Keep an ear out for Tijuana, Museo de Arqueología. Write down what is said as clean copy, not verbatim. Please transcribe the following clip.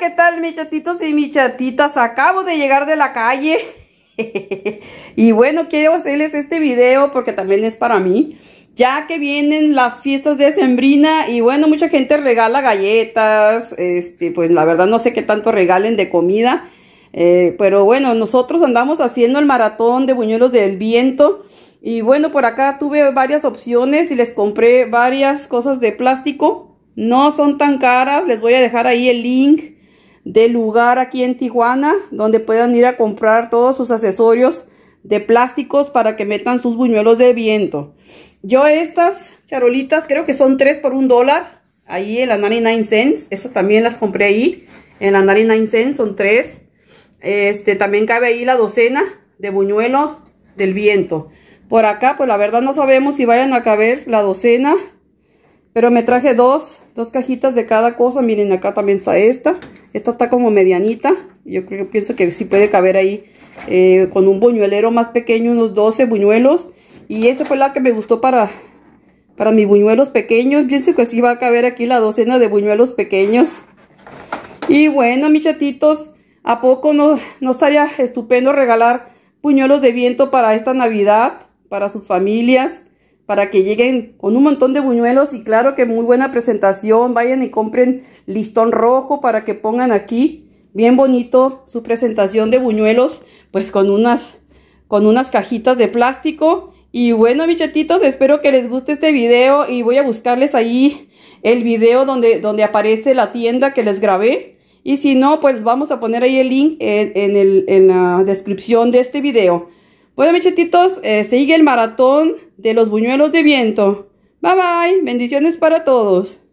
¿qué tal, mis chatitos y mis chatitas? Acabo de llegar de la calle y bueno, quiero hacerles este video porque también es para mí, ya que vienen las fiestas de Sembrina y bueno, mucha gente regala galletas, pues la verdad no sé qué tanto regalen de comida, pero bueno, nosotros andamos haciendo el maratón de buñuelos del viento y bueno, por acá tuve varias opciones y les compré varias cosas de plástico, no son tan caras, les voy a dejar ahí el link del lugar aquí en Tijuana donde puedan ir a comprar todos sus accesorios de plásticos para que metan sus buñuelos de viento. Yo estas charolitas creo que son 3 por $1 ahí en la 99 cents, estas también las compré ahí en la 99 cents, son 3. También cabe ahí la docena de buñuelos del viento. Por acá pues la verdad no sabemos si vayan a caber la docena, pero me traje dos cajitas de cada cosa. Miren, acá también está esta está como medianita. Yo creo, pienso que sí puede caber ahí con un buñuelero más pequeño, unos 12 buñuelos. Y esta fue la que me gustó para mis buñuelos pequeños. Pienso que sí va a caber aquí la docena de buñuelos pequeños. Y bueno, mis chatitos, ¿a poco no estaría estupendo regalar buñuelos de viento para esta Navidad, para sus familias, para que lleguen con un montón de buñuelos? Y claro que muy buena presentación, vayan y compren listón rojo para que pongan aquí bien bonito su presentación de buñuelos, pues con unas cajitas de plástico. Y bueno, mis chatitos, espero que les guste este video y voy a buscarles ahí el video donde aparece la tienda que les grabé, y si no, pues vamos a poner ahí el link en la descripción de este video. Bueno, mis chatitos, sigue el maratón de los buñuelos de viento. Bye, bye. Bendiciones para todos.